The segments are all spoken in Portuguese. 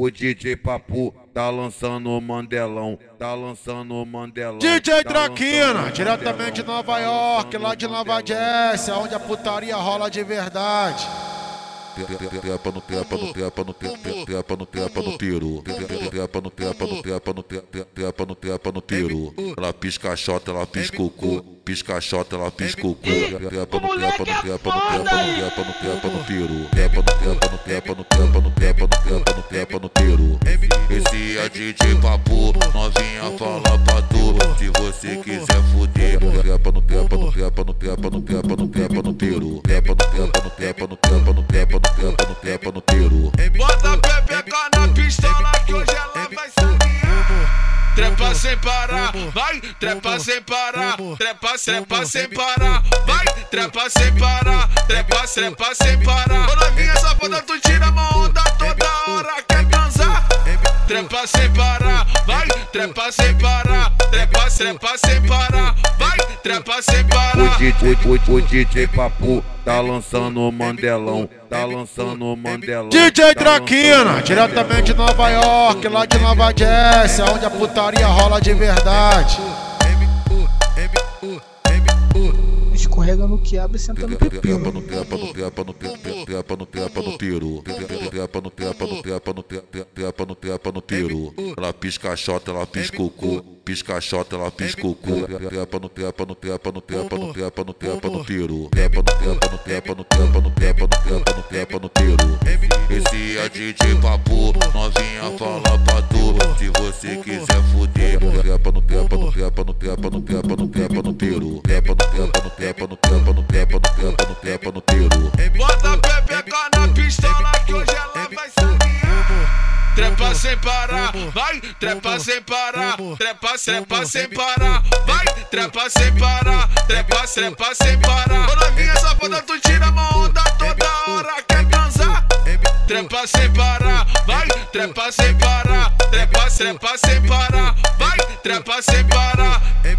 o DJ Papuh tá lançando o Mandelão, DJ Trakinas, diretamente de Nova York, lá de Nova Jersey, onde a putaria rola de verdade. Trepa no tiro. Ela pisca xota, ela pisca o cu. Pisca xota, ela pisca o cu. Trepa no tiro. Esse é DJ Papuh, novinha fala pra tu. Se você quiser fuder, trepa no tiro. Trepa no tiro. Bota a pepeca na pistola que hoje ela vai sabiar. Trepa sem parar, vai, trepa sem parar, trepa sem parar, vai, trepa sem parar, trepa sem parar. Ô novinha safada, tu tira uma onda toda hora, quer dançar? Trepa sem parar, vai, trepa sem parar, trepa sem parar, vai, trepa sem parar. O DJ Papuh tá lançando o Mandelão, DJ Trakinas, diretamente de Nova York, lá de Nova Jersey, onde a putaria rola de verdade. Escorrega no quiabo e senta no pepino. Trepa no tiro. Ela pisca xota, ela pisca o cu. Pisca xota, ela pisca o cu. Trepa no tiro. Trepa no tiro. Esse é DJ Papuh, novinha fala pra tu. Se você quiser fuder, trepa no tiro. Trepa no tiro. Bota a pepeca na pistola que hoje ela vai sabiar. Trepa sem parar, vai, trepa sem parar, trepa sem parar, vai, trepa sem parar, trepa sem parar. Ô novinha safada, tu tira uma onda toda hora, quer dançar? Trepa sem parar, vai, trepa sem parar, trepa sem parar, vai, trepa sem parar.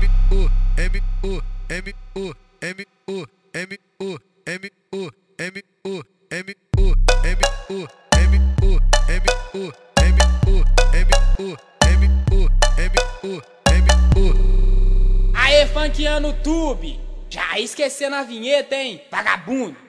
Aê, funkeando o tube! Já esquecendo a vinheta, hein, vagabundo!